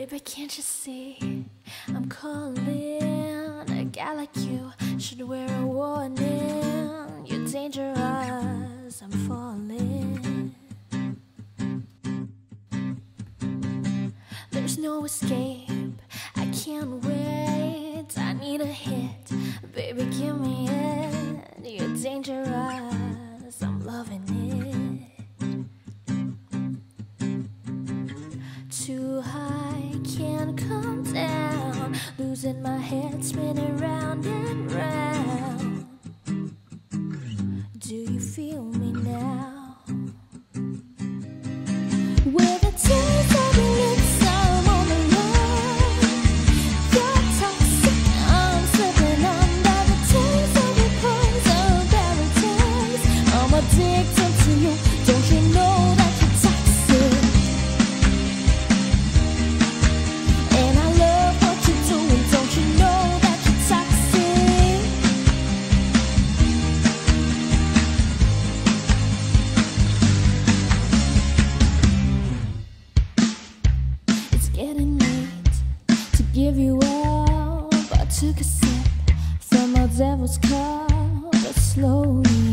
Baby, can't you see I'm calling? A guy like you should wear a warning. You're dangerous, I'm falling. There's no escape, I can't wait. I need a hit, baby, give me it. You're dangerous, I'm loving it. Too high, can't come down. Losing my head, spinning round and round. Do you feel me now? With a taste of the lips, I'm on the run. You're toxic, I'm slipping under the taste of your poison paradise. I'm addicted to you, don't you know that you're toxic? Getting late to give you up. I took a sip from our devil's cup, but slowly